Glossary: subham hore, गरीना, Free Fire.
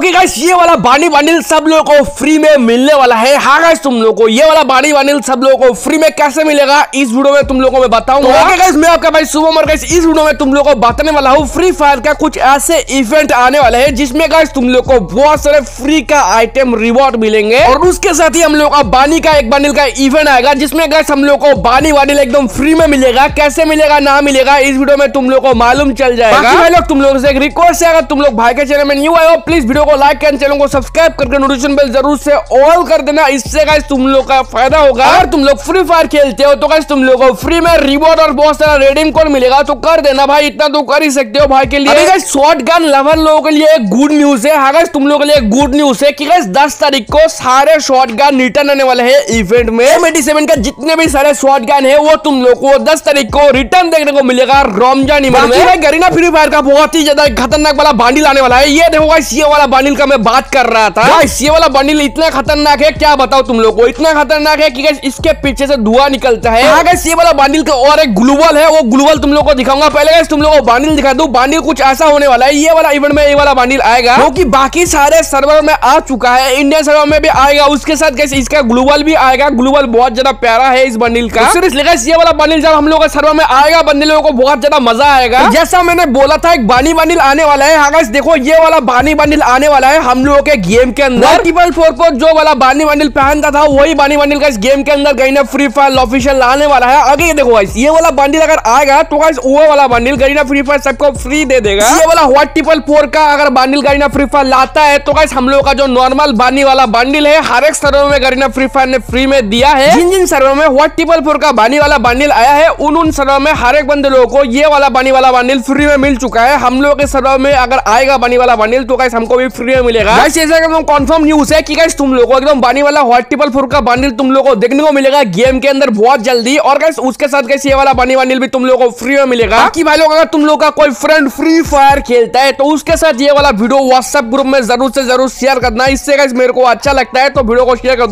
Okay guys, ये वाला बानी बंडल सब लोगों को फ्री में मिलने वाला है। हाँ गाइस, तुम लोगों को ये वाला बानी बंडल सब लोगों को फ्री में कैसे मिलेगा इस वीडियो में तुम लोगों को मैं बताऊंगा। ओके गाइस, मैं आपका भाई शुभम और गाइस इस वीडियो में तुम लोगों को बताने वाला हूँ फ्री फायर का कुछ ऐसे इवेंट आने वाले है जिसमें गाइस तुम लोग को बहुत सारे फ्री का आइटम रिवॉर्ड मिलेंगे और उसके साथ ही हम लोग का बानी का एक बंडल का इवेंट आएगा जिसमें गाइस हम लोग को बानी बंडल एकदम फ्री में मिलेगा। कैसे मिलेगा ना मिलेगा इस वीडियो में तुम लोग को मालूम चल जाएगा। भाई लोग तुम लोगों से एक रिक्वेस्ट है, अगर तुम लोग भाई के चैनल में न्यू आए हो प्लीज वीडियो को लाइक एंड चैनल को सब्सक्राइब करके नोटिफिकेशन बेल जरूर से ऑल कर देना। इससे गाइस तुम लोग का फायदा होगा। अगर तुम लोग फ्री फायर खेलते हो तो गाइस तुम लोगों को फ्री में रिवॉर्ड और बहुत सारा रेडीम कोड मिलेगा, तो कर देना भाई, इतना तो कर ही सकते हो भाई के लिए। अभी गाइस शॉटगन लवर लोगों के लिए एक गुड न्यूज है। हाँ गाइस, तुम लोगों के लिए गुड न्यूज है कि गाइस 10 तारीख को सारे शॉटगन रिटर्न आने वाले हैं इवेंट में। M87 का जितने भी सारे शॉटगन है वो तुम लोग को 10 तारीख को रिटर्न देखने को मिलेगा रमजान इवेंट में। गरीना फ्री फायर का बहुत ही ज्यादा खतरनाक वाला बंडल आने वाला है। ये देखो गाइस, ये वाला बंडल का मैं बात कर रहा था। गाइस ये वाला बंडल इतना खतरनाक है, क्या बताओ तुम लोग को, इतना खतरनाक है कि गाइस इसके पीछे से धुआं निकलता है। हाँ गाइस, ये वाला बंडल का और एक ग्लोबल है, वो ग्लोबल तुम लोग को दिखाऊंगा। पहले गाइस तुम लोग को बंडल दिखा दूं। बंडल कुछ ऐसा होने वाला है, ये वाला इवेंट में ये वाला बंडल आएगा जो कि बाकी सारे सर्वर में आ चुका है, इंडियन सर्वर में भी आएगा। उसके साथ गाइस इसका ग्लोबल भी आएगा। ग्लोबल बहुत ज्यादा प्यारा है इस बंडल का। सीरियसली गाइस, ये वाला बंडल जब हम लोग सर्वर में आएगा बंडल लोगों को बहुत ज्यादा मजा आएगा। जैसा मैंने बोला था एक बानी बंडल आने वाला है। हाँ गाइस, देखो ये वाला बानी बंडल आने वाला है हम लोगों के गेम के अंदर। मल्टीपल 4 जो वाला बानी बंडल पहनता था वही बानी बंडल का इस गेम के अंदर गरीना फ्री फायर ऑफिशियल आने वाला है। आगे देखो गाइस, ये वाला बंडल अगर आएगा तो गाइस वो वाला बंडल गरीना फ्री फायर सबको फ्री दे देगा। ये वाला मल्टीपल 4 का अगर बंडल गरीना फ्री फायर लाता है तो गाइस हम लोग का जो नॉर्मल बानी वाला बंडल है हर एक सर्वर में गरीना फ्री फायर ने फ्री में दिया है। जिन जिन सर्वर में मल्टीपल 4 का बानी वाला बंडल आया है उन सर्वर में हर एक बंदे लोगों को ये वाला बानी वाला बंडल फ्री में मिल चुका है। हम लोग के सर्वर में अगर आएगा बानी वाला बंडल तो गाइस हमको भी फ्री में मिलेगा। गाइस ऐसा एकदम कंफर्म न्यूज है कि गाइस तुम लोगों को एकदम बानी वाला मल्टीपल 4 का बंडल तुम लोगों को देखने को मिलेगा गेम के अंदर बहुत जल्दी। और गाइस उसके साथ गाइस ये वाला बानी बंडल भी तुम लोगों को फ्री में मिलेगा। कि भाई लोग अगर तुम लोग का कोई फ्रेंड फ्री फायर खेलता है तो उसके साथ ये वाला वीडियो व्हाट्सएप ग्रुप में जरूर से जरूर शेयर करना। इससे गाइस मेरे को अच्छा लगता है, तो वीडियो को शेयर कर दो।